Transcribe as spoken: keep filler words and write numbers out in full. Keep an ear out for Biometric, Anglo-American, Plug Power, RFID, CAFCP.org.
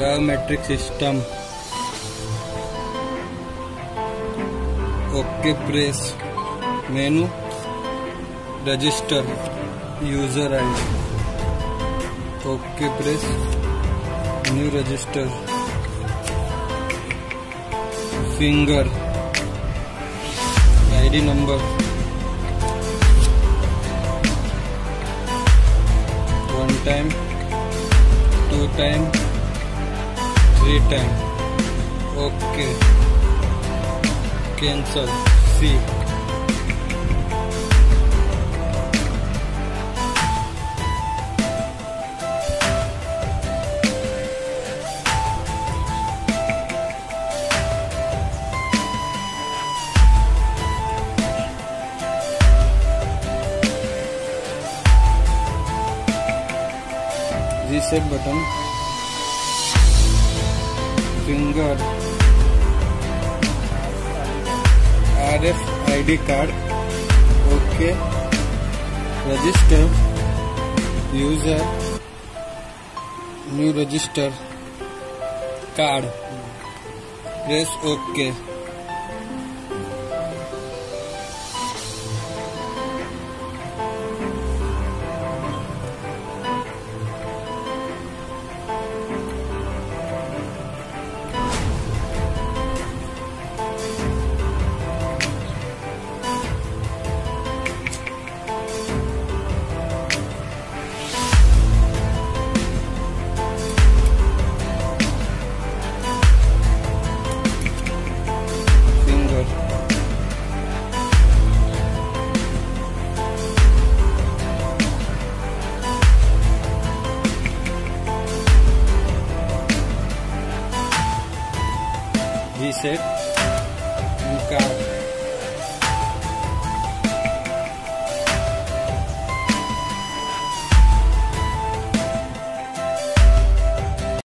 biometric system. OK, press menu, register user I D. OK, press new register. Finger I D number. One time, two time, three time. OK. Cancel. C. Reset button, finger, R F I D card, OK, register, user, new register, card, press OK. Reset new card.